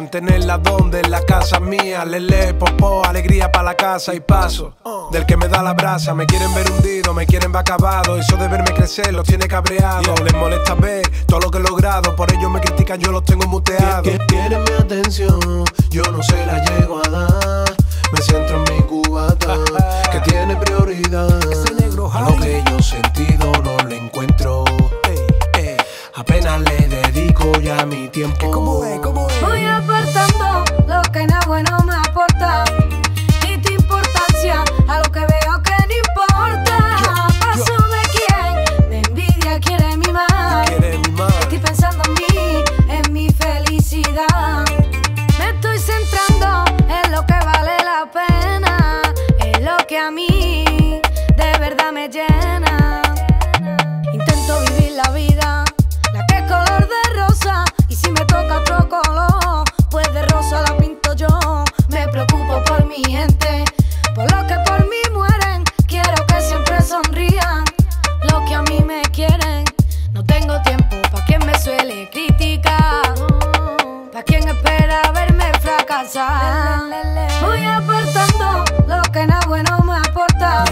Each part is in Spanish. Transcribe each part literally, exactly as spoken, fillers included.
quieran tenerla donde, en la casa mía. Lele, popó, alegría para la casa y paso del que me da la brasa. Me quieren ver hundido, me quieren ver acabado. Eso de verme crecer los tiene cabreado. Les molesta ver todo lo que he logrado. Por ello me critican, yo los tengo muteados. Que quieren mi atención, yo no se la llego a dar. Me centro en mi cubata, que tiene prioridad. Ese Negro Jari. Lo que yo sentido no le encuentro. Apenas le dedico ya mi tiempo. ¿Cómo es? ¿Cómo es? Voy apartando lo que no es bueno me aporta. Y tu importancia a lo que veo que no importa. Paso de quien me envidia, quiere mi mal. Estoy pensando en mí, en mi felicidad. Me estoy centrando en lo que vale la pena, en lo que a mí de verdad me llena. Intento vivir la vida, la que es color de rosa, y si me toca otro color, pues de rosa la pinto yo. Me preocupo por mi gente, por los que por mí mueren. Quiero que siempre sonrían los que a mí me quieren. No tengo tiempo pa' quien me suele criticar, pa' quien espera verme fracasar. Voy apartando lo que no es bueno me aporta,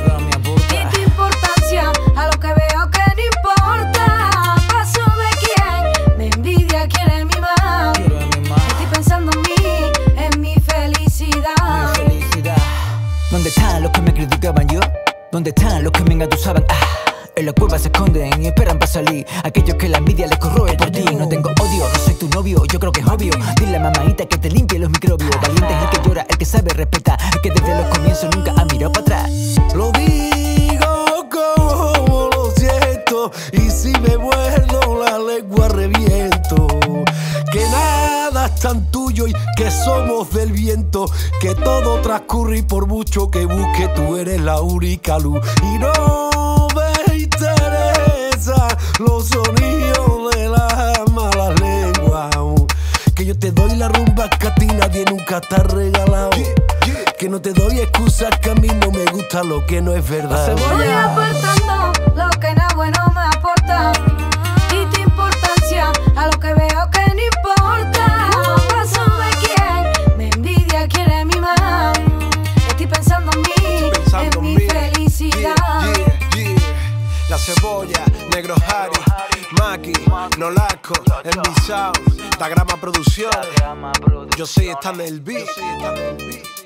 y tu importancia a lo que veo que no importa. ¿Dónde están los que me criticaban yo? ¿Dónde están los que me engatusaban? Ah, en la cueva se esconden y esperan para salir aquellos que la envidia les corroe por ti. No tengo odio, no soy tu novio, yo creo que es obvio. Dile a mamaita que te limpie los microbios. Valiente es el que llora, el que sabe respetar, el que desde los comienzos nunca ha mirado para atrás. Lo digo como lo siento, y si me muerdo la lengua reviento. Que nada es tan tuyo y que somos del viento, que todo transcurre y por mucho que busque tú eres la única luz. Y no me interesa los sonidos de las malas lenguas, que yo te doy la rumba que a ti nadie nunca te ha regalado, que no te doy excusas que a mí no me gusta lo que no es verdad. Voy aportando lo que no es bueno me aporta, y tu importancia a lo que veo que no importa. Paso de quien me envidia, quiere mi mal. Estoy pensando en mí, pensando en mi mí. Felicidad. Yeah, yeah, yeah. La Cebolla, Negro Jari, Maki, Nolasco, en mi sound, Dagrama Producciones. Yo soy están el beat.